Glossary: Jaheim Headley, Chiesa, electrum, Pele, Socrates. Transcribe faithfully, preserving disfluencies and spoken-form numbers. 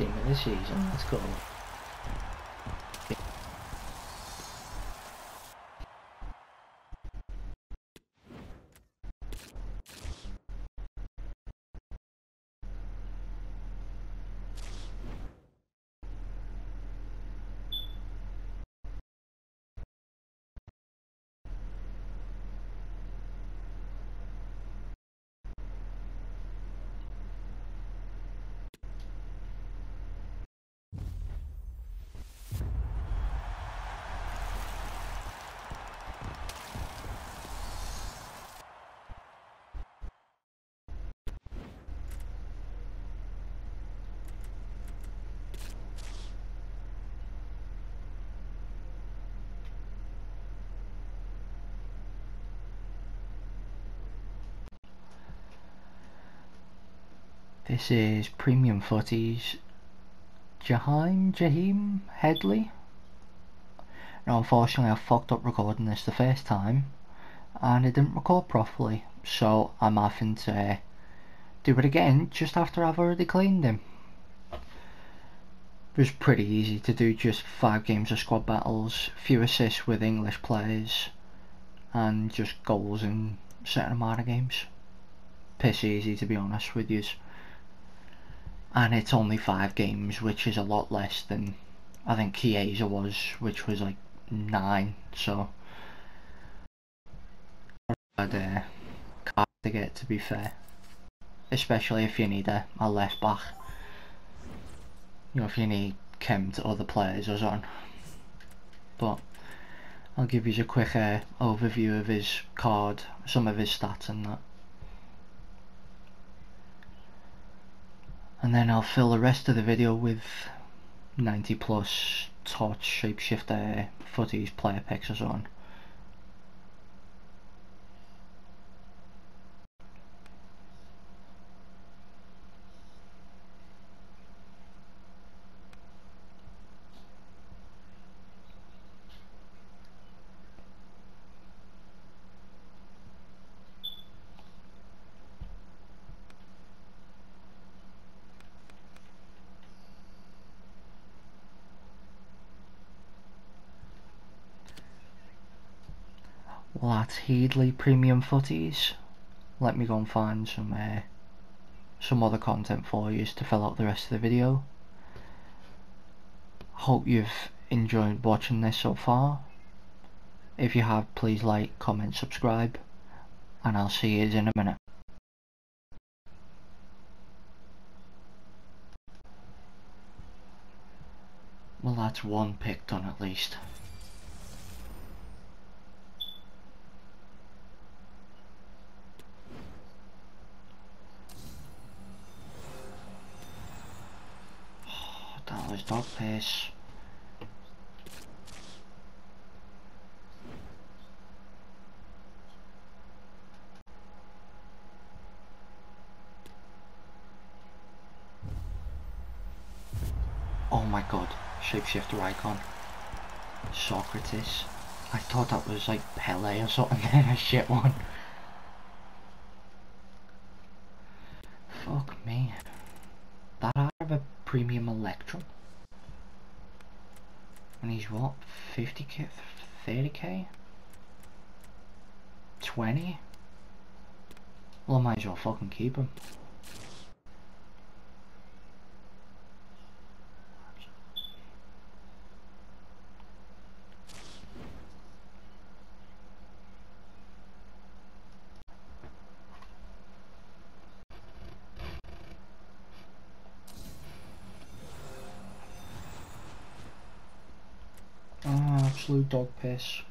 team in this season. Let's go. This is Premium Footies, Jaheim, Jaheim Headley. Now unfortunately I fucked up recording this the first time and it didn't record properly, so I'm having to do it again just after I've already cleaned him. It was pretty easy to do, just five games of squad battles, few assists with English players and just goals in a certain amount of games. Piss easy, to be honest with you. And it's only five games, which is a lot less than I think Chiesa was, which was like nine. So I'd uh, hard to get, to be fair, especially if you need a, a left back. You know, if you need Kemp to other players or something. But I'll give you a quick uh, overview of his card, some of his stats and that. And then I'll fill the rest of the video with ninety plus torch shapeshifter footies player picks or so on. Well, that's Headley, Premium Footies. Let me go and find some uh, some other content for you to fill out the rest of the video. Hope you've enjoyed watching this so far. If you have, please like, comment, subscribe, and I'll see you in a minute. Well, that's one pick done at least. Dog piss. Oh my god, shapeshifter icon. Socrates. I thought that was like Pele or something, then a shit one. Fuck me. That out of a premium electrum? And he's what, fifty K, thirty K, twenty? Well, I might as well fucking keep him. Absolute dog piss.